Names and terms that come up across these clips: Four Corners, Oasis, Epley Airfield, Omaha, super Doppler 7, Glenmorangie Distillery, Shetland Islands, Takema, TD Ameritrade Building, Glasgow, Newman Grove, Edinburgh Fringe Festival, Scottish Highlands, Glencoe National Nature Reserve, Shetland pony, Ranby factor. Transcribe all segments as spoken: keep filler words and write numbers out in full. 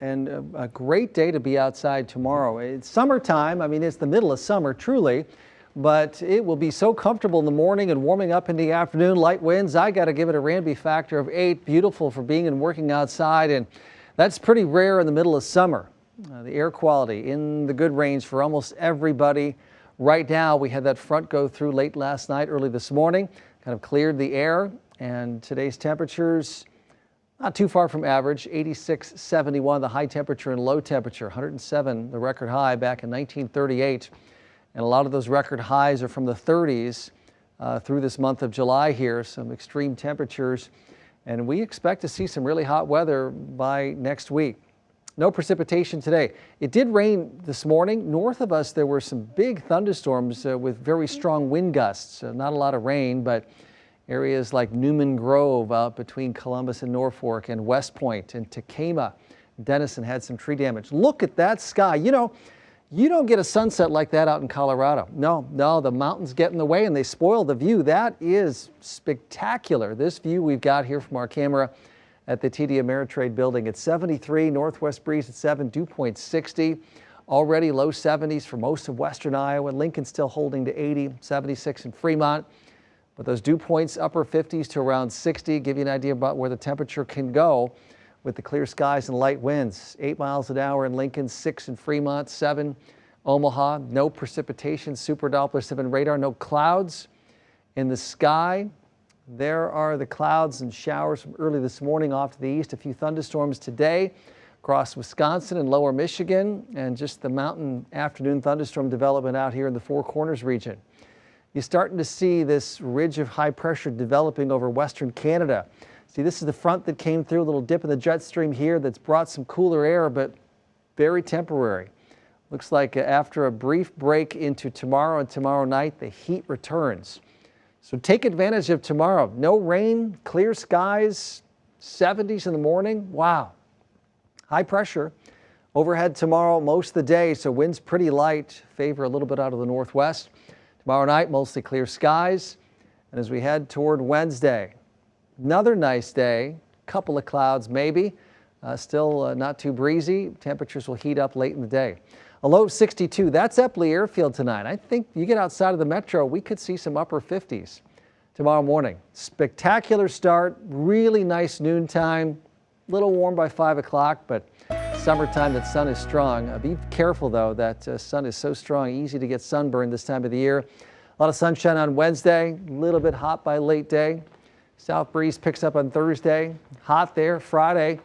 and a, a great day to be outside tomorrow. It's summertime. I mean, it's the middle of summer, truly, but it will be so comfortable in the morning and warming up in the afternoon. Light winds, I got to give it a Ranby factor of eight. Beautiful for being and working outside, and that's pretty rare in the middle of summer. Uh, the air quality in the good range for almost everybody. Right now, we had that front go through late last night, early this morning, kind of cleared the air, and today's temperatures not too far from average, eighty-six, seventy-one, the high temperature and low temperature, one hundred seven, the record high back in nineteen thirty-eight. And a lot of those record highs are from the thirties uh, through this month of July here, some extreme temperatures. And we expect to see some really hot weather by next week. No precipitation today. It did rain this morning. North of us, there were some big thunderstorms uh, with very strong wind gusts. Uh, not a lot of rain, but areas like Newman Grove out between Columbus and Norfolk, and West Point and Takema. Denison had some tree damage. Look at that sky. You know, you don't get a sunset like that out in Colorado. No, no, the mountains get in the way and they spoil the view. That is spectacular. This view we've got here from our camera at the T D Ameritrade Building at seventy-three, northwest breeze at seven, dew point sixty, already low seventies for most of western Iowa. Lincoln still holding to eighty, seventy-six in Fremont. But those dew points, upper fifties to around sixty, give you an idea about where the temperature can go with the clear skies and light winds. Eight miles an hour in Lincoln, six in Fremont, seven Omaha. No precipitation, super Doppler seven radar, no clouds in the sky. There are the clouds and showers from early this morning off to the east. A few thunderstorms today across Wisconsin and lower Michigan, and just the mountain afternoon thunderstorm development out here in the Four Corners region. You're starting to see this ridge of high pressure developing over western Canada. See, this is the front that came through, a little dip in the jet stream here that's brought some cooler air, but very temporary. Looks like after a brief break into tomorrow and tomorrow night, the heat returns. So take advantage of tomorrow. No rain, clear skies, seventies in the morning. Wow. High pressure overhead tomorrow most of the day, so winds pretty light, favor a little bit out of the northwest. Tomorrow night, mostly clear skies. And as we head toward Wednesday, another nice day, couple of clouds maybe, uh, still uh, not too breezy. Temperatures will heat up late in the day. A low of sixty-two, that's Epley Airfield tonight. I think you get outside of the metro, we could see some upper fifties tomorrow morning. Spectacular start, really nice noontime, a little warm by five o'clock, but summertime, that sun is strong. Uh, be careful, though, that uh, sun is so strong, easy to get sunburned this time of the year. A lot of sunshine on Wednesday, a little bit hot by late day. South breeze picks up on Thursday, hot there Friday.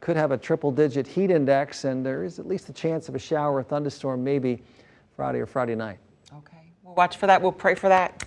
Could have a triple-digit heat index, and there is at least a chance of a shower or thunderstorm maybe Friday or Friday night. Okay. We'll watch for that. We'll pray for that.